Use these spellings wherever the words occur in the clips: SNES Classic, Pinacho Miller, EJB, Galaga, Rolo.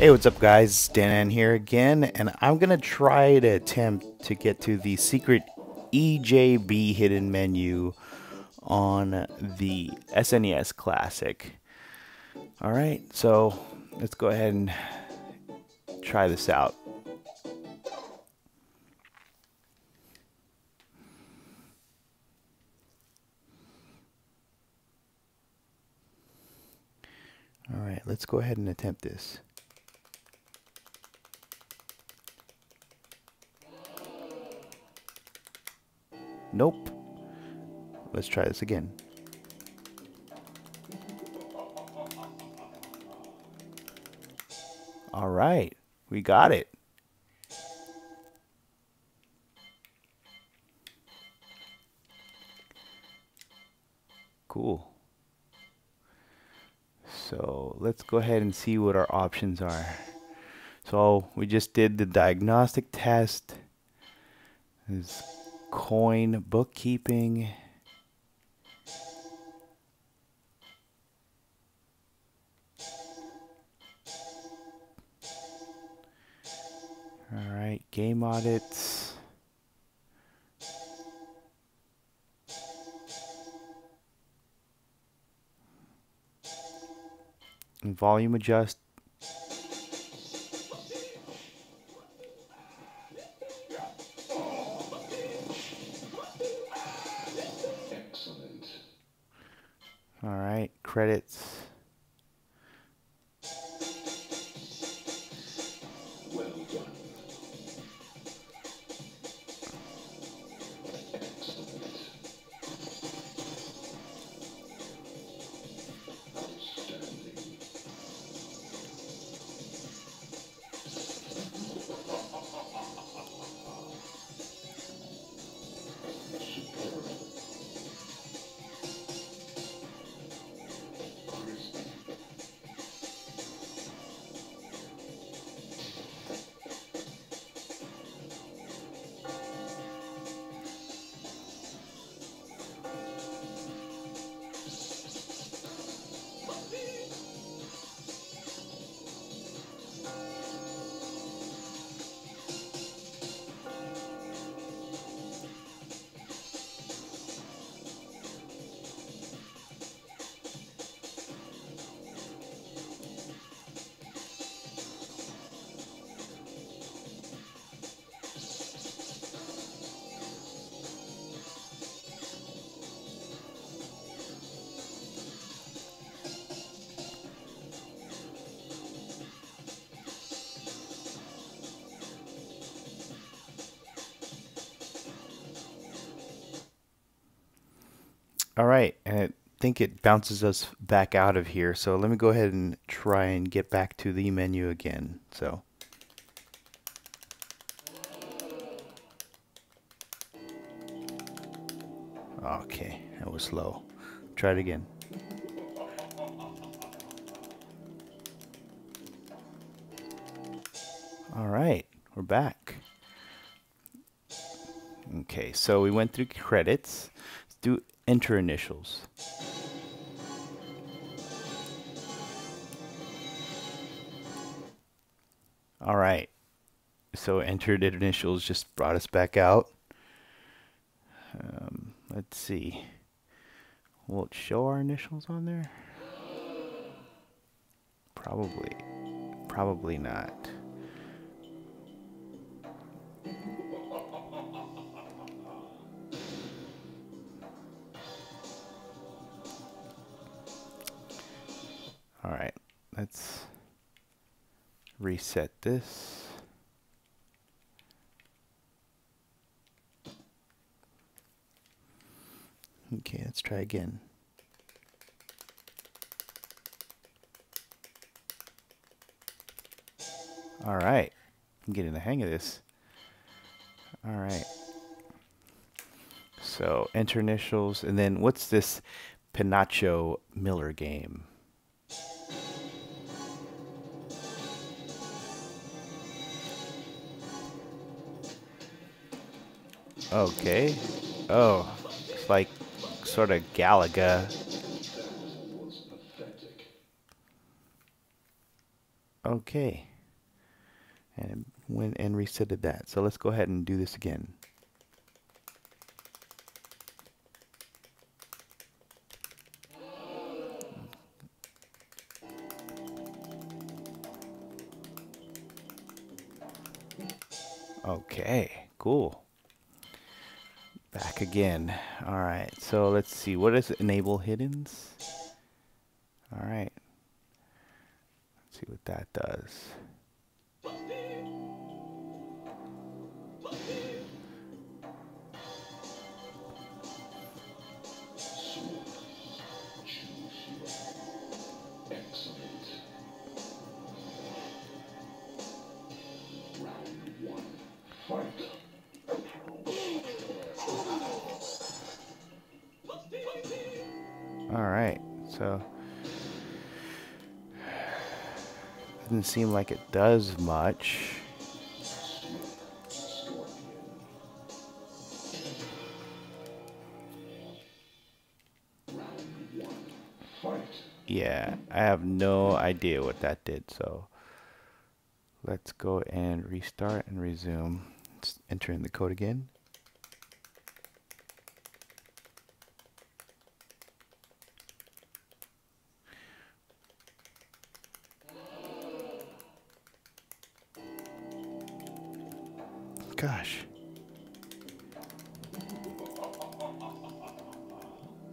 Hey, what's up guys, Dan here again, and I'm gonna try to attempt to get to the secret EJB hidden menu on the SNES Classic. Alright, so let's go ahead and try this out. Alright, let's go ahead and attempt this. Nope. Let's try this again. All right, we got it. Cool. So let's go ahead and see what our options are. So we just did the diagnostic test. This coin bookkeeping. All right, game audits. And volume adjust. All right, credits. Well done. Excellent. Outstanding. Superb. All right, and I think it bounces us back out of here. So let me go ahead and try and get back to the menu again. So, okay, that was slow. Try it again. All right, we're back. Okay, so we went through credits. Let's do enter initials. All right. So entered initials just brought us back out. Let's see. Will it show our initials on there? Probably. Probably not. Alright, let's reset this. Okay, let's try again. Alright, I'm getting the hang of this. Alright. So, enter initials, and then what's this Pinacho Miller game? Okay. Oh, it's like sort of Galaga. Okay. And it went and resetted that. So let's go ahead and do this again. Okay, cool. Back again. Alright, so let's see. What is it? Enable hiddens? Alright. Let's see what that does. Alright, so doesn't seem like it does much. Yeah, I have no idea what that did, so let's go and restart and resume. Let's enter in the code again. Gosh.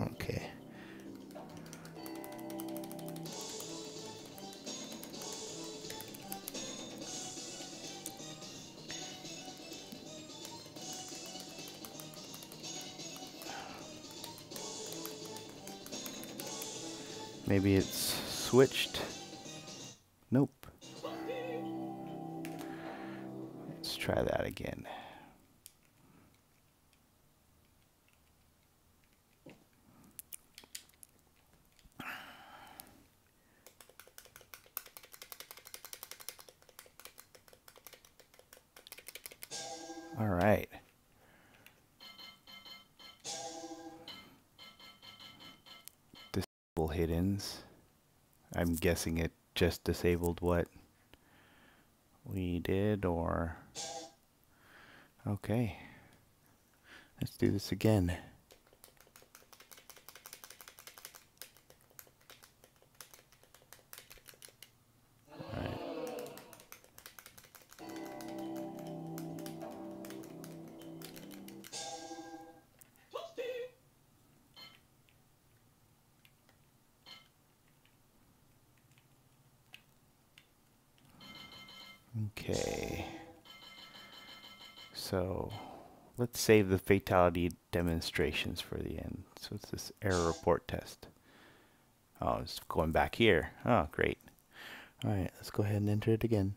Okay. Maybe it's switched. Nope. Let's try that again. All right. Disable hiddens. I'm guessing it just disabled what we did, or... Okay. Let's do this again. Okay, so let's save the fatality demonstrations for the end. So it's this error report test. Oh, it's going back here. Oh, great. All right, let's go ahead and enter it again.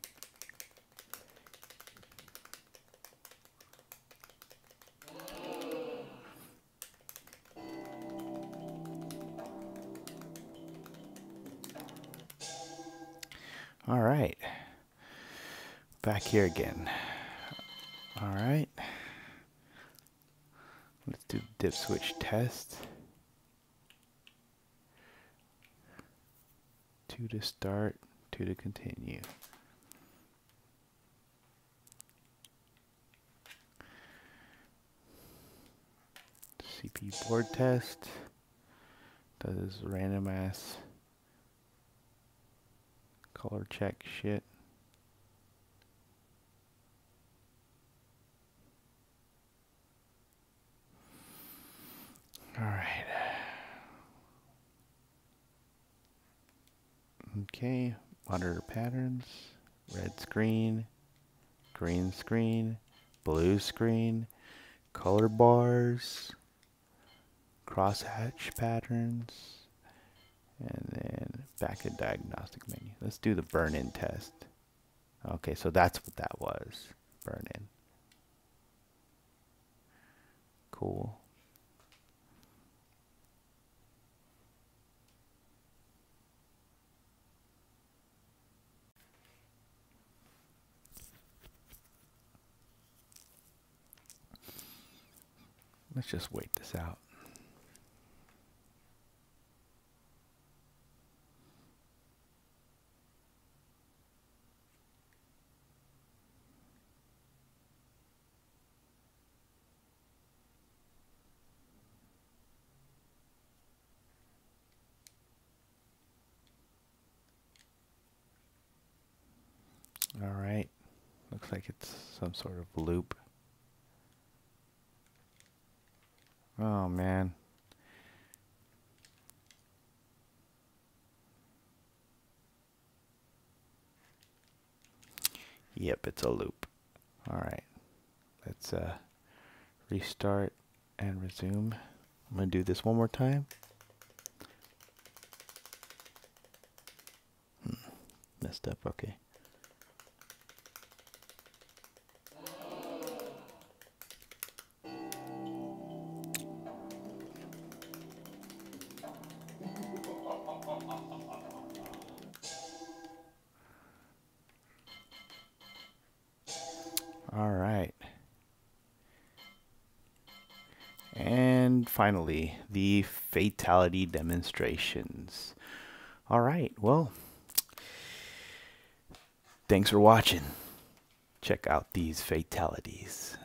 All right. Back here again. All right. Let's do the dip switch test. 2 to start, 2 to continue. CP board test. Does this random ass color check shit. Alright. Okay, monitor patterns, red screen, green screen, blue screen, color bars, crosshatch patterns, and then back to diagnostic menu. Let's do the burn-in test. Okay, so that's what that was, burn-in. Cool. Let's just wait this out. Looks like it's some sort of loop. Oh, man. Yep, it's a loop. All right. Let's restart and resume. I'm going to do this one more time. Messed up, okay. Finally, the fatality demonstrations. All right, well, thanks for watching. Check out these fatalities.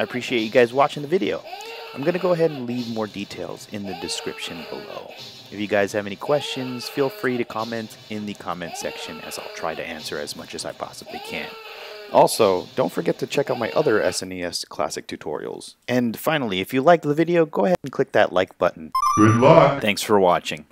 I appreciate you guys watching the video. I'm going to go ahead and leave more details in the description below. If you guys have any questions, feel free to comment in the comment section, as I'll try to answer as much as I possibly can. Also, don't forget to check out my other SNES Classic tutorials. And finally, if you liked the video, go ahead and click that like button. Good luck! Thanks for watching.